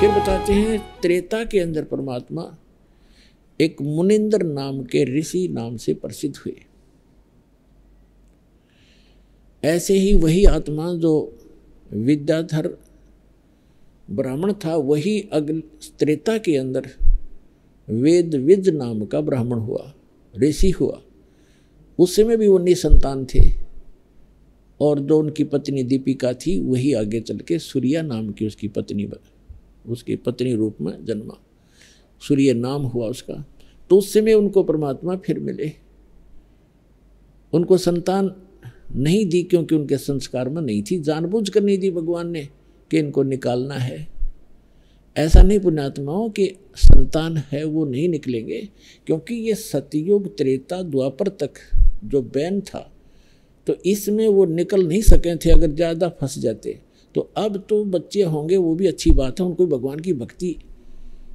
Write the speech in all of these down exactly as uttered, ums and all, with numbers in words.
फिर बताते हैं त्रेता के अंदर परमात्मा एक मुनिंद्र नाम के ऋषि नाम से प्रसिद्ध हुए। ऐसे ही वही आत्मा जो विद्याधर ब्राह्मण था वही अगले त्रेता के अंदर वेद विद्य नाम का ब्राह्मण हुआ, ऋषि हुआ। उस समय भी वो निसंतान थे और जो उनकी पत्नी दीपिका थी वही आगे चल के सूर्य नाम की उसकी पत्नी बनी, उसकी पत्नी रूप में जन्मा, सूर्य नाम हुआ उसका। तो उस समय उनको परमात्मा फिर मिले। उनको संतान नहीं दी क्योंकि उनके संस्कार में नहीं थी, जानबूझकर नहीं दी भगवान ने कि इनको निकालना है। ऐसा नहीं पुण्यात्माओं के संतान है वो नहीं निकलेंगे, क्योंकि ये सतयुग त्रेता द्वापर तक जो बैन था तो इसमें वो निकल नहीं सके थे। अगर ज़्यादा फंस जाते तो अब तो बच्चे होंगे, वो भी अच्छी बात है, उनको भगवान की भक्ति,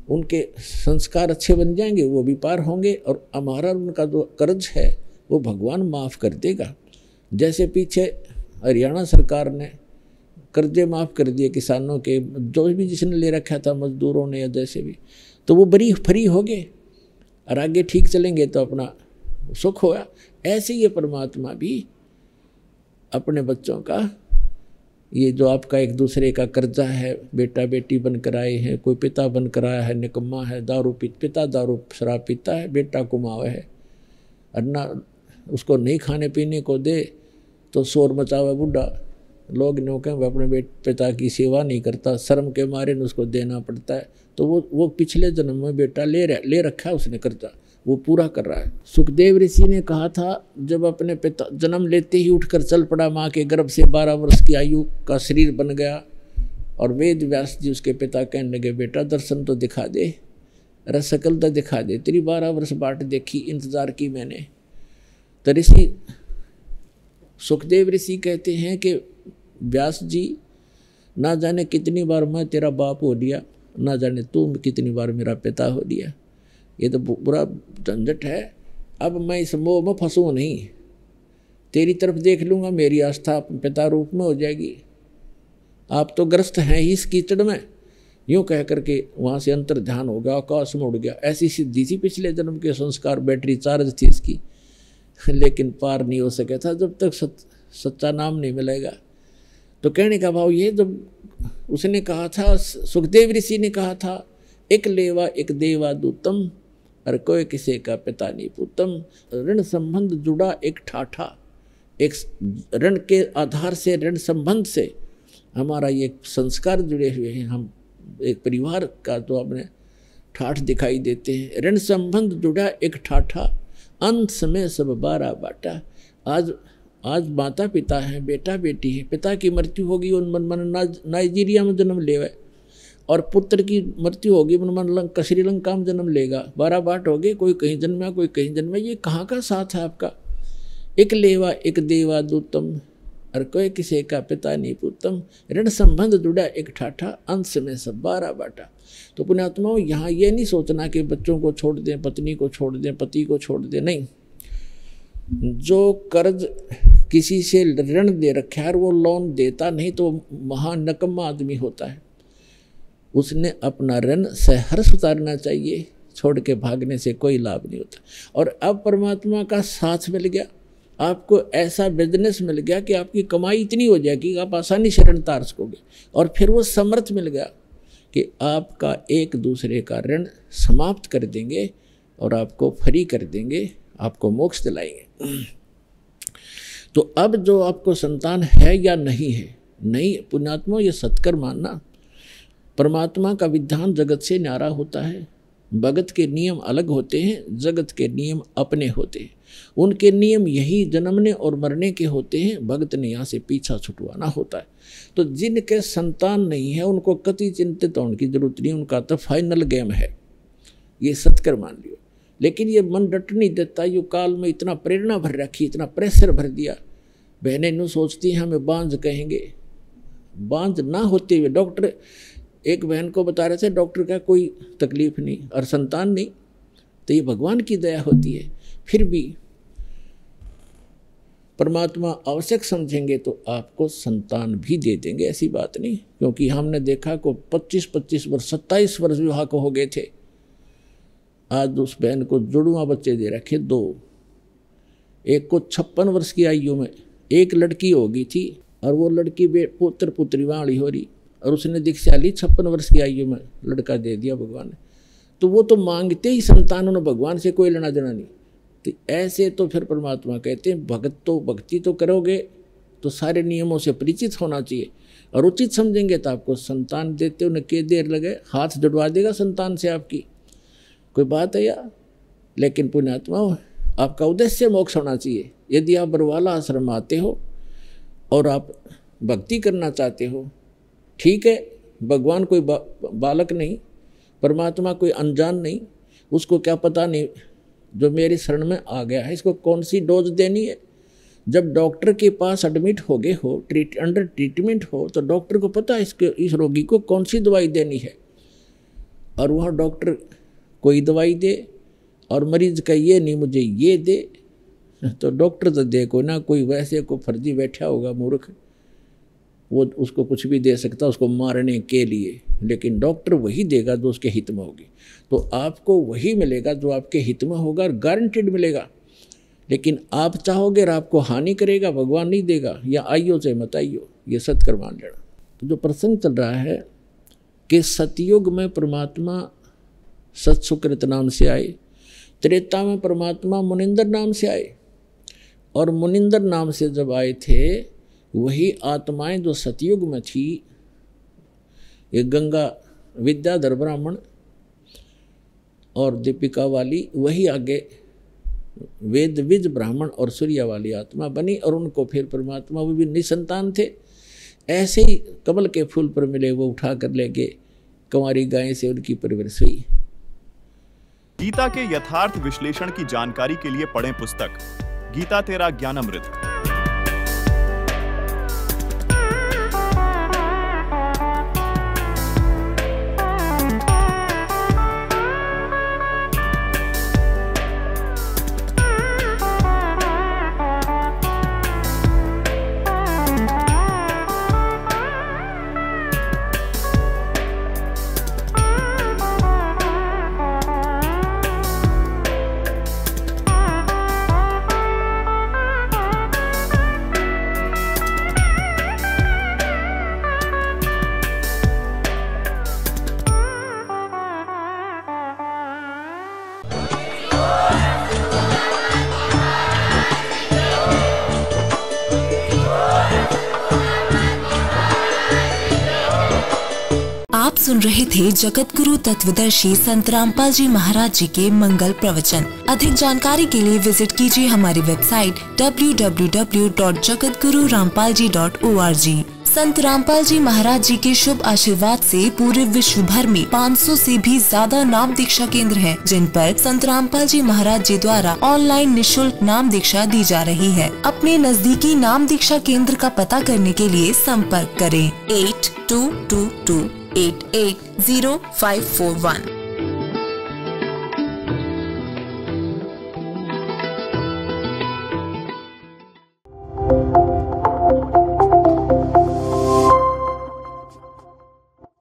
उनके संस्कार अच्छे बन जाएंगे, वो भी पार होंगे और हमारा उनका जो कर्ज है वो भगवान माफ़ कर देगा। जैसे पीछे हरियाणा सरकार ने कर्जे माफ़ कर दिए किसानों के, जो भी जिसने ले रखा था, मजदूरों ने या जैसे भी, तो वो बरी फ्री हो गए और आगे ठीक चलेंगे तो अपना सुख होगा। ऐसे ही परमात्मा भी अपने बच्चों का, ये जो आपका एक दूसरे का कर्जा है, बेटा बेटी बनकर आए हैं, कोई पिता बनकर आया है निकम्मा है, दारू पी पिता दारू शराब पीता है, बेटा कुमावा है और ना उसको नहीं खाने पीने को दे तो शोर मचावा बूढ़ा, लोग नो कहें वह अपने बेट पिता की सेवा नहीं करता, शर्म के मारे न उसको देना पड़ता है। तो वो वो पिछले जन्म में बेटा ले रहा ले रखा है उसने कर्जा, वो पूरा कर रहा है। सुखदेव ऋषि ने कहा था जब अपने पिता जन्म लेते ही उठकर चल पड़ा माँ के गर्भ से, बारह वर्ष की आयु का शरीर बन गया और वेद व्यास जी उसके पिता कहने लगे बेटा दर्शन तो दिखा दे, रसकल तो दिखा दे, तेरी बारह वर्ष बाट देखी, इंतज़ार की मैंने। तो ऋषि सुखदेव ऋषि कहते हैं कि व्यास जी ना जाने कितनी बार मैं तेरा बाप हो दिया, ना जाने तू कितनी बार मेरा पिता हो दिया, ये तो बुरा झंझट है। अब मैं इस मोह में फंसूँ नहीं, तेरी तरफ देख लूँगा, मेरी आस्था पिता रूप में हो जाएगी, आप तो ग्रस्त हैं ही इस कीचड़ में। यूँ कह करके वहाँ से अंतर ध्यान हो गया, आकाश में उड़ गया। ऐसी सिद्धि थी, पिछले जन्म के संस्कार, बैटरी चार्ज थी इसकी, लेकिन पार नहीं हो सका था जब तक सच, सच्चा नाम नहीं मिलेगा। तो कहने का भाव ये, जब उसने कहा था, सुखदेव ऋषि ने कहा था एक लेवा एक देवा दूतम, और कोई किसी का पिता नहीं पूतम, ऋण संबंध जुड़ा एक ठाठा। एक ऋण के आधार से, ऋण संबंध से हमारा ये संस्कार जुड़े हुए हैं, हम एक परिवार का तो अपने ठाठ दिखाई देते हैं। ऋण संबंध जुड़ा एक ठाठा, अंत समय सब बारह बाटा। आज आज माता पिता हैं, बेटा बेटी है, पिता की मृत्यु होगी उन नाइजीरिया में जन्म लेवे और पुत्र की मृत्यु होगी मन श्रीलंका में जन्म लेगा, बारह बाट हो गए, कोई कहीं जन्मा कोई कहीं जन्मा। ये कहाँ का साथ है आपका? एक लेवा एक देवा दूतम, और कोई किसी का पिता नहीं पूतम, ऋण संबंध जुड़ा एक ठाठा, अंश में सब बारह बाटा। तो पुण्यात्माओं, यहाँ ये नहीं सोचना कि बच्चों को छोड़ दें, पत्नी को छोड़ दें, पति को छोड़ दें, नहीं। जो कर्ज किसी से ऋण दे रखा है और वो लोन देता नहीं तो महानकम्मा आदमी होता है, उसने अपना ऋण सहर्ष उतारना चाहिए, छोड़ के भागने से कोई लाभ नहीं होता। और अब परमात्मा का साथ मिल गया, आपको ऐसा बिजनेस मिल गया कि आपकी कमाई इतनी हो जाएगी आप आसानी से ऋण उतार सकोगे, और फिर वो समर्थ मिल गया कि आपका एक दूसरे का ऋण समाप्त कर देंगे और आपको फ्री कर देंगे, आपको मोक्ष दिलाएंगे। तो अब जो आपको संतान है या नहीं है, नहीं पुण्यात्मा, ये सत्कर मानना। परमात्मा का विधान जगत से न्यारा होता है, भगत के नियम अलग होते हैं, जगत के नियम अपने होते हैं, उनके नियम यही जन्मने और मरने के होते हैं, भगत ने यहाँ से पीछा छुटवाना होता है। तो जिनके संतान नहीं है उनको कति चिंतित होने की जरूरत नहीं, उनका तो फाइनल गेम है, ये सत्कर मान लियो। लेकिन ये मन डट नहीं देता, यू काल में इतना प्रेरणा भर रखी, इतना प्रेशर भर दिया। बहनें यूँ सोचती हैं हमें बांझ कहेंगे, बांझ ना होते हुए, डॉक्टर एक बहन को बता रहे थे डॉक्टर का कोई तकलीफ नहीं और संतान नहीं, तो ये भगवान की दया होती है। फिर भी परमात्मा आवश्यक समझेंगे तो आपको संतान भी दे देंगे, ऐसी बात नहीं। क्योंकि हमने देखा को पच्चीस पच्चीस वर्ष सत्ताईस वर्ष विवाह को हो गए थे, आज उस बहन को जुड़वा बच्चे दे रखे दो। एक को छप्पन वर्ष की आयु में एक लड़की होगी थी और वो लड़की बे पुत्र पुत्री वाली हो रही, और उसने दीक्षा ली छप्पन वर्ष की आयु में, लड़का दे दिया भगवान ने। तो वो तो मांगते ही संतान, उन्होंने भगवान से कोई लेना देना नहीं। तो ऐसे तो फिर परमात्मा कहते हैं भगत तो भक्ति तो करोगे तो सारे नियमों से परिचित होना चाहिए और उचित समझेंगे तो आपको संतान देते उन्हें के देर लगे, हाथ जुड़वा देगा संतान से आपकी। कोई बात है यार। लेकिन पुण्यात्मा आपका उद्देश्य मोक्ष होना चाहिए। यदि आप बरवाला आश्रम आते हो और आप भक्ति करना चाहते हो, ठीक है, भगवान कोई बा, बालक नहीं, परमात्मा कोई अनजान नहीं, उसको क्या पता नहीं जो मेरी शरण में आ गया है इसको कौन सी डोज देनी है। जब डॉक्टर के पास एडमिट हो गए हो, ट्रीट अंडर ट्रीटमेंट हो, तो डॉक्टर को पता है इसके इस रोगी को कौन सी दवाई देनी है, और वह डॉक्टर कोई दवाई दे और मरीज का ये नहीं मुझे ये दे, तो डॉक्टर तो दे को ना, कोई वैसे को फर्जी बैठा होगा मूर्ख, वो उसको कुछ भी दे सकता उसको मारने के लिए, लेकिन डॉक्टर वही देगा जो उसके हित में होगी। तो आपको वही मिलेगा जो आपके हित में होगा और गारंटेड मिलेगा। लेकिन आप चाहोगे और आपको हानि करेगा, भगवान नहीं देगा। या आइयो चाहे मत आइयो, ये सत्कर्म मान लेना। तो जो प्रसंग चल रहा है कि सतयुग में परमात्मा सत्सुकृत नाम से आए, त्रेता में परमात्मा मुनिंद्र नाम से आए, और मुनिंद्र नाम से जब आए थे वही आत्माएं जो सतयुग में थी, ये गंगा विद्याधर ब्राह्मण और दीपिका वाली, वही आगे वेद विद्य ब्राह्मण और सूर्य वाली आत्मा बनी, और उनको फिर परमात्मा, वो भी निसंतान थे, ऐसे ही कमल के फूल पर मिले, वो उठा कर ले गए, कुंवारी गाय से उनकी परवरिश हुई। गीता के यथार्थ विश्लेषण की जानकारी के लिए पढ़ें पुस्तक गीता तेरा ज्ञान अमृत। सुन रहे थे जगत गुरु तत्वदर्शी संत रामपाल जी महाराज जी के मंगल प्रवचन। अधिक जानकारी के लिए विजिट कीजिए हमारी website W W W dot Jagat Guru Rampal ji dot O R G. Sant Rampal जी महाराज जी के शुभ आशीर्वाद से पूरे विश्व भर में पाँच सौ से भी ज्यादा नाम दीक्षा केंद्र हैं, जिन पर संत रामपाल जी महाराज जी द्वारा ऑनलाइन निःशुल्क नाम दीक्षा दी जा रही है। अपने नजदीकी नाम दीक्षा केंद्र का पता करने के लिए संपर्क करें eight two two two eight eight zero five four one.